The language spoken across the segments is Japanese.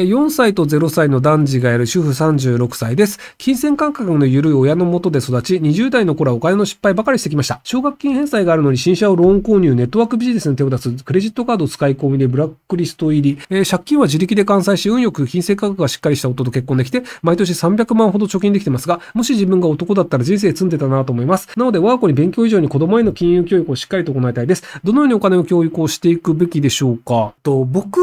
4歳と0歳の男児がいる主婦36歳です。金銭感覚の緩い親の元で育ち、20代の頃はお金の失敗ばかりしてきました。奨学金返済があるのに新車をローン購入、ネットワークビジネスに手を出す、クレジットカード使い込みでブラックリスト入り、借金は自力で完済し、運よく金銭感覚がしっかりした夫と結婚できて、毎年300万ほど貯金できてますが、もし自分が男だったら人生積んでたなと思います。なので我が子に勉強以上に子供への金融教育をしっかりと行いたいです。どのようにお金の教育をしていくべきでしょうか。僕、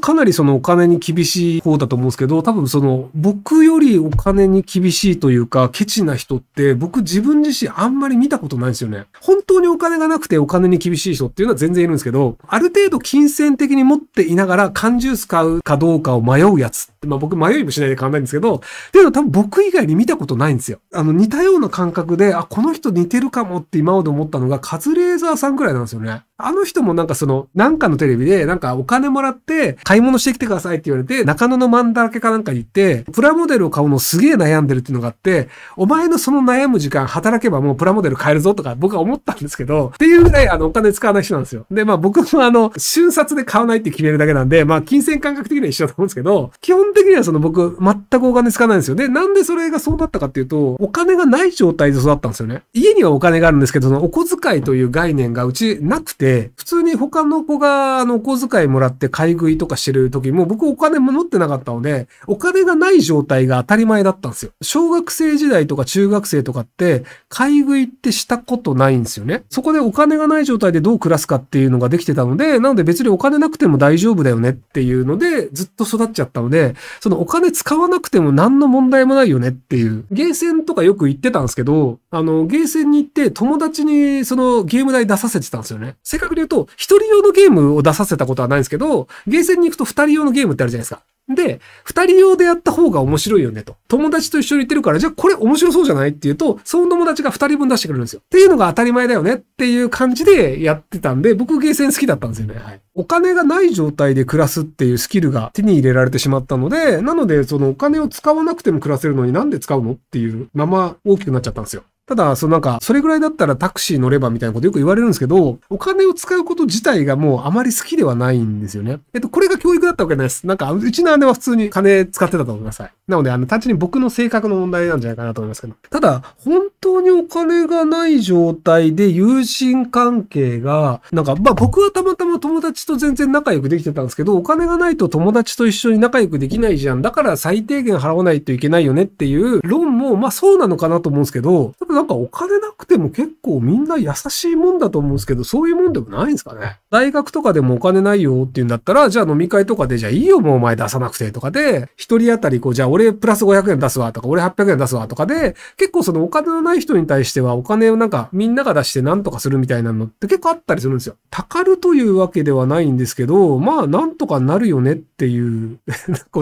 かなりそのお金に厳しい方だと思うんですけど、多分その僕よりお金に厳しいというかケチな人って僕自分自身あんまり見たことないんですよね。本当にお金がなくてお金に厳しい人っていうのは全然いるんですけど、ある程度金銭的に持っていながら缶ジュース買うかどうかを迷うやつって、まあ僕迷いもしないで買わないんですけど、っていうのは多分僕以外に見たことないんですよ。似たような感覚で、あ、この人似てるかもって今まで思ったのがカズレーザーさんくらいなんですよね。あの人もなんかその、なんかのテレビでなんかお金もらって買い物してきてくださいって言われて、中野の漫だらけかなんかに行って、プラモデルを買うのすげえ悩んでるっていうのがあって、お前のその悩む時間働けばもうプラモデル買えるぞとか僕は思ったんですけど、っていうぐらいお金使わない人なんですよ。で、まあ僕も瞬殺で買わないって決めるだけなんで、まあ金銭感覚的には一緒だと思うんですけど、基本的には僕全くお金使わないんですよ。で、なんでそれがそうなったかっていうと、お金がない状態で育ったんですよね。家にはお金があるんですけど、お小遣いという概念がうちなくて、普通に他の子がお小遣いもらって買い食いとかしてる時も僕お金も持ってなかったので、お金がない状態が当たり前だったんですよ。小学生時代とか中学生とかって買い食いってしたことないんですよね。そこでお金がない状態でどう暮らすかっていうのができてたので、なので別にお金なくても大丈夫だよねっていうのでずっと育っちゃったので、そのお金使わなくても何の問題もないよねっていう。ゲーセンとかよく行ってたんですけど、ゲーセンに行って友達にゲーム代出させてたんですよね。正確に言うと、一人用のゲームを出させたことはないんですけど、ゲーセンに行くと二人用のゲームってあるじゃないですか。で、二人用でやった方が面白いよねと。友達と一緒に行ってるから、じゃあこれ面白そうじゃないって言うと、その友達が二人分出してくれるんですよ。っていうのが当たり前だよねっていう感じでやってたんで、僕ゲーセン好きだったんですよね。はい。お金がない状態で暮らすっていうスキルが手に入れられてしまったので、なのでお金を使わなくても暮らせるのになんで使うのっていうまま大きくなっちゃったんですよ。ただ、それぐらいだったらタクシー乗ればみたいなことよく言われるんですけど、お金を使うこと自体がもうあまり好きではないんですよね。これが教育だったわけないです。うちの姉は普通に金使ってたと思います。なので、単純に僕の性格の問題なんじゃないかなと思いますけど。ただ、本当にお金がない状態で友人関係が、まあ僕はたまたま友達と全然仲良くできてたんですけど、お金がないと友達と一緒に仲良くできないじゃん。だから最低限払わないといけないよねっていう論も、まあそうなのかなと思うんですけど、お金なくても結構みんな優しいもんだと思うんですけど、そういうもんでもないんですかね。大学とかでもお金ないよっていうんだったら、じゃあ飲み会とかで、じゃあいいよもうお前出さなくてとかで、一人当たりじゃあ俺プラス500円出すわとか、俺800円出すわとかで、結構お金のない人に対してはお金をみんなが出してなんとかするみたいなのって結構あったりするんですよ。たかるというわけではないんですけど、まあなんとかなるよねっていう、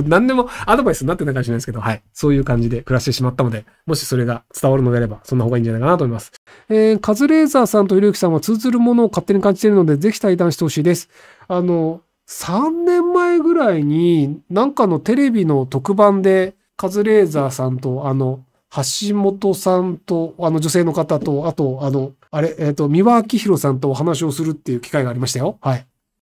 何でもアドバイスになってないかもしれないですけど、はい。そういう感じで暮らしてしまったので、もしそれが伝わるのであれば、そんな方がいいんじゃないかなと思います。カズレーザーさんとひろゆきさんは通ずるものを勝手に感じているので、ぜひ対談してほしいです。3年前ぐらいに、なんかのテレビの特番で、カズレーザーさんと、橋本さんと、女性の方と、あと、三輪明宏さんとお話をするっていう機会がありましたよ。はい。